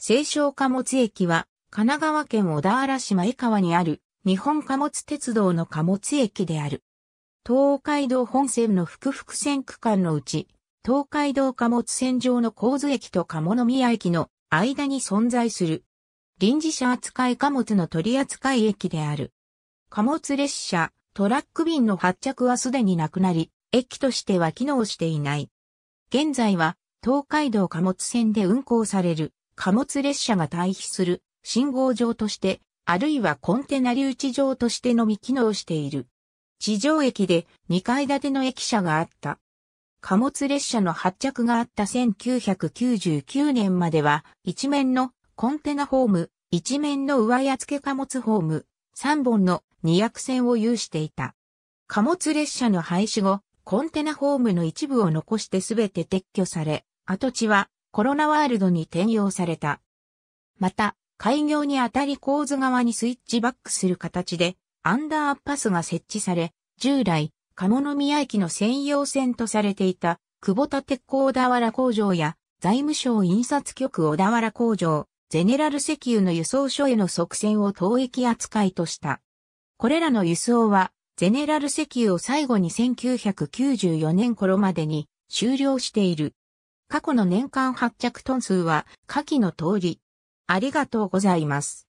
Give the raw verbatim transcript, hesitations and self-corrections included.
西湘貨物駅は、神奈川県小田原市前川にある、日本貨物鉄道の貨物駅である。東海道本線の福々線区間のうち、東海道貨物線上の神津駅と鴨宮駅の間に存在する。臨時車扱い貨物の取扱駅である。貨物列車、トラック便の発着はすでになくなり、駅としては機能していない。現在は、東海道貨物線で運行される。貨物列車が対比する信号場として、あるいはコンテナ留置場としてのみ機能している。地上駅でにかい建ての駅舎があった。貨物列車の発着があったせんきゅうひゃくきゅうじゅうきゅうねんまでは、一面のコンテナホーム、一面の上矢付貨物ホーム、さんぼんのに役線を有していた。貨物列車の廃止後、コンテナホームの一部を残してすべて撤去され、跡地は、コロナワールドに転用された。また、開業にあたり神津川にスイッチバックする形で、アンダーパスが設置され、従来、鴨宮駅の専用線とされていた、久保田鉄工小田原工場や、財務省印刷局小田原工場、ゼネラル石油の輸送所への側線を当駅扱いとした。これらの輸送は、ゼネラル石油を最後にせんきゅうひゃくきゅうじゅうよねん頃までに終了している。過去の年間発着トン数は下記の通り。ありがとうございます。